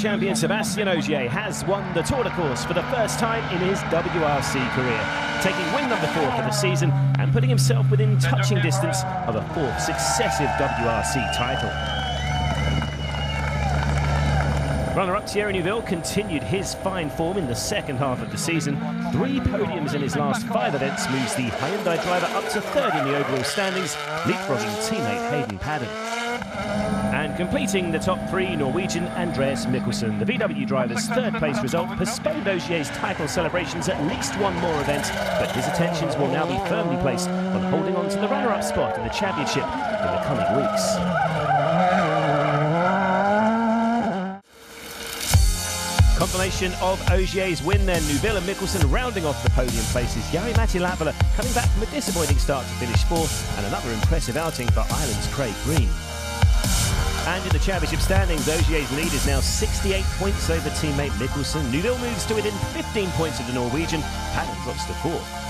champion Sebastian Ogier has won the Tour de Corse for the first time in his WRC career, taking win number 4 for the season and putting himself within touching distance of a 4th successive WRC title. Runner-up Thierry Neuville continued his fine form in the second half of the season. 3 podiums in his last 5 events moves the Hyundai driver up to 3rd in the overall standings, leapfrogging teammate Hayden Padden. And completing the top 3, Norwegian Andreas Mikkelsen. The VW driver's 3rd place result postponed Ogier's title celebrations at least 1 more event, but his attentions will now be firmly placed on holding on to the runner-up spot in the championship in the coming weeks. Confirmation of Ogier's win then, Neuville and Mikkelsen rounding off the podium places. Yari Mati-Lavala coming back from a disappointing start to finish 4th, and another impressive outing for Ireland's Craig Green. And in the championship standings, Ogier's lead is now 68 points over teammate Mikkelsen. Neuville moves to within 15 points of the Norwegian, Padden drops to 4th.